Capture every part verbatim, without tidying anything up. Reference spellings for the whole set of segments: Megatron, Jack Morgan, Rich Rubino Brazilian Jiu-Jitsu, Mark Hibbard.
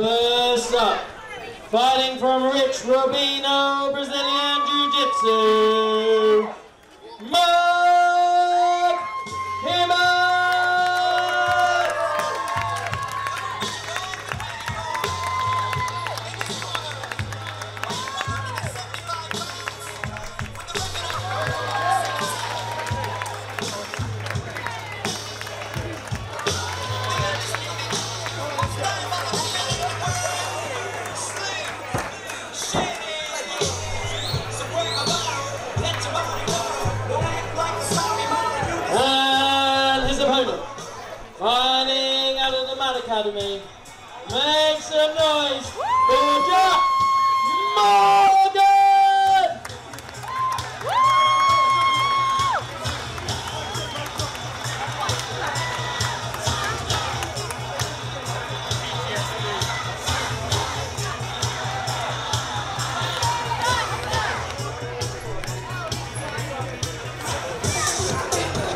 First up, fighting from Rich Rubino Brazilian Jiu-Jitsu, Mark Hibbard. Running out of the Mad Academy, make some noise for Jack Morgan!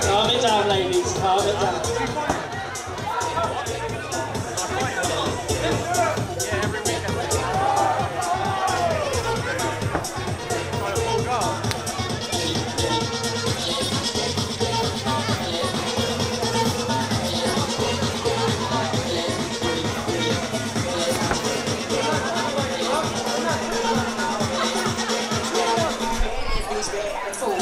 Calm it down, ladies, calm it down. Cool.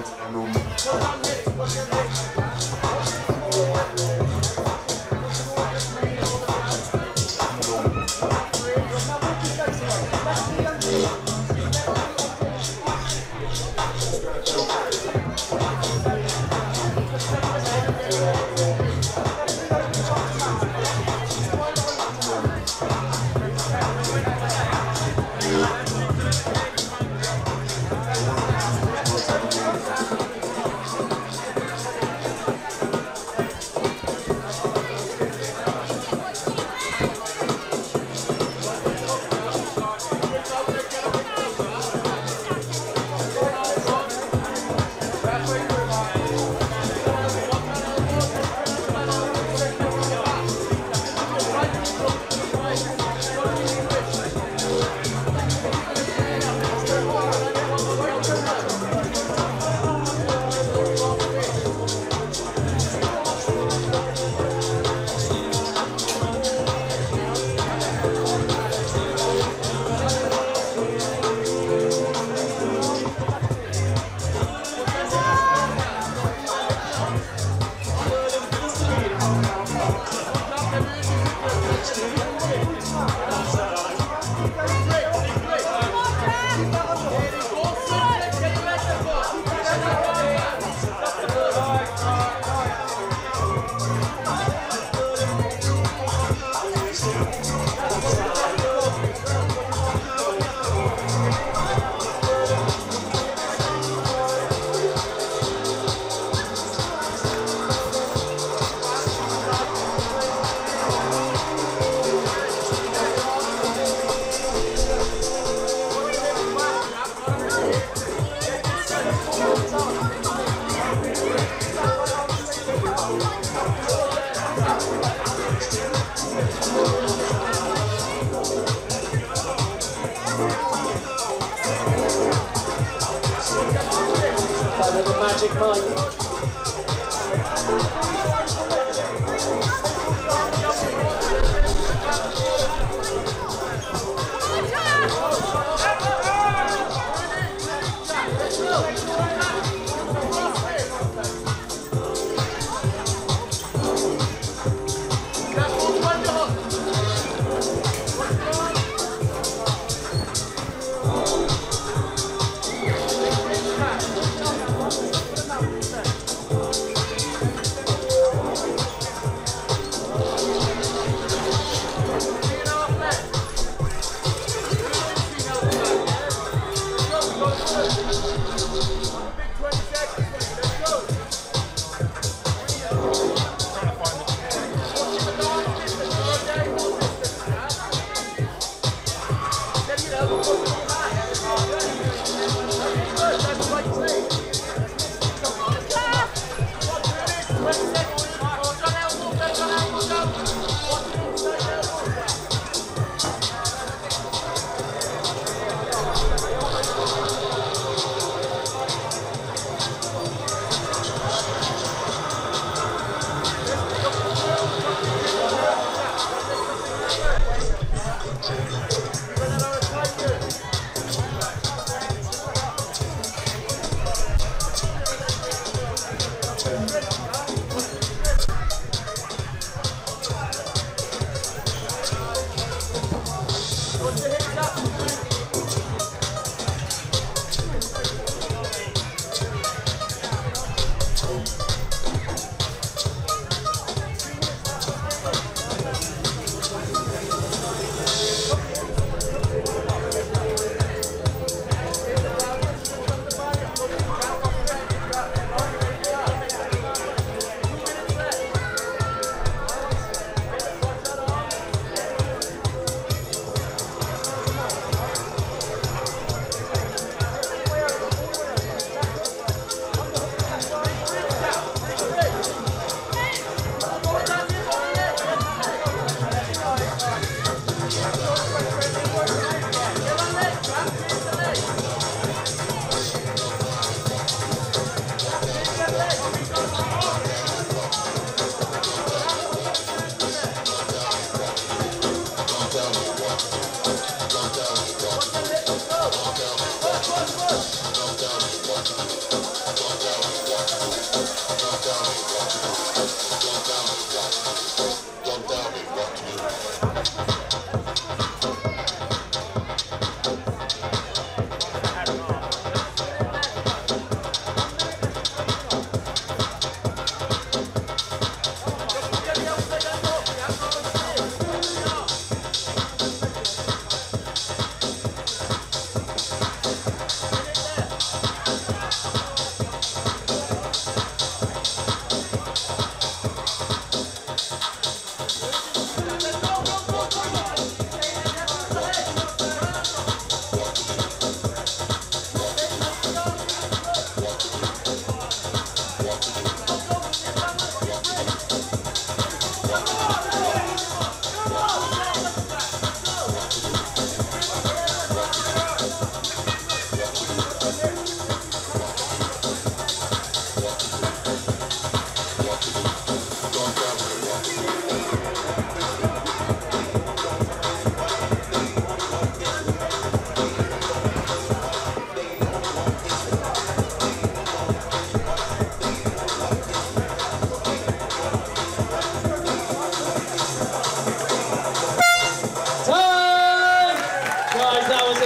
Watch, watch, watch.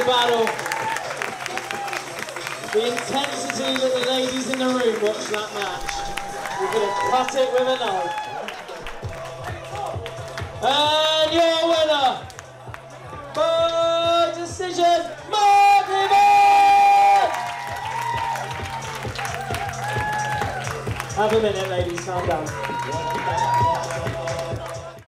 battle. The intensity that the ladies in the room watched that match. We're going to cut it with a knife. And your winner, by decision, Mark Hibbard! Have a minute, ladies, calm down.